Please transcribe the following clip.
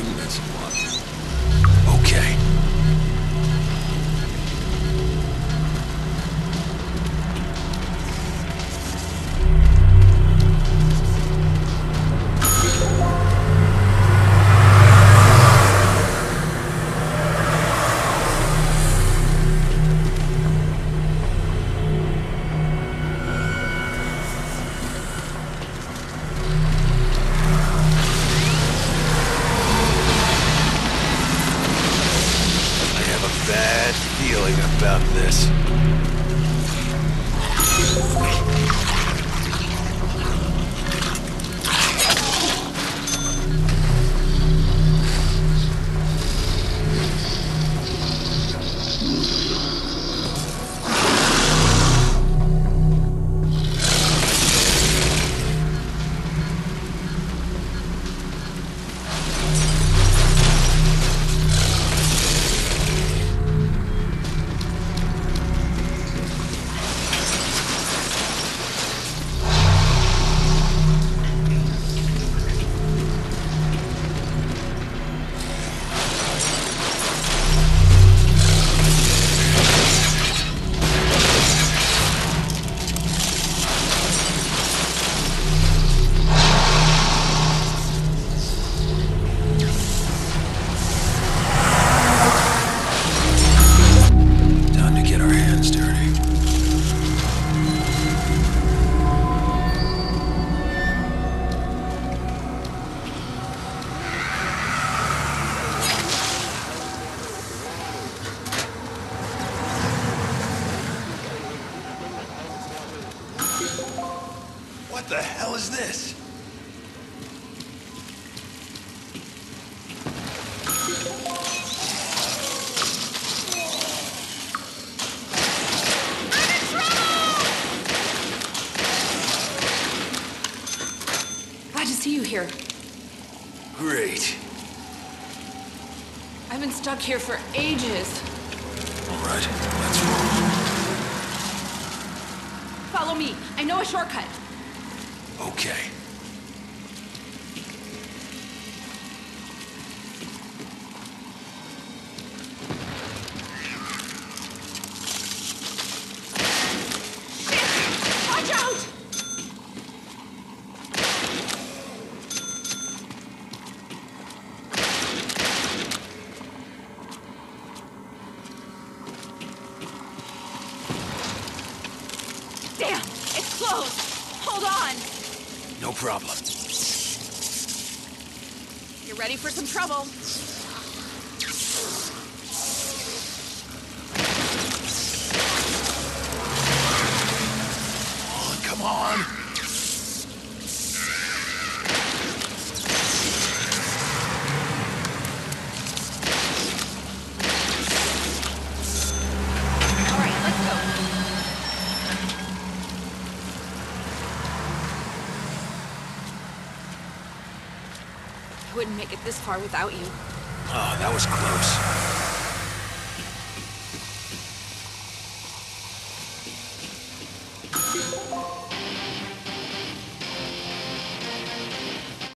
bring this one. Okay. About this. What the hell is this? I'm in trouble! Glad to see you here. Great. I've been stuck here for ages. All right, let's roll. Follow me. I know a shortcut. Okay. Damn! It's closed! Hold on! No problem. You're ready for some trouble. Oh, come on! I wouldn't make it this far without you. Oh, that was close.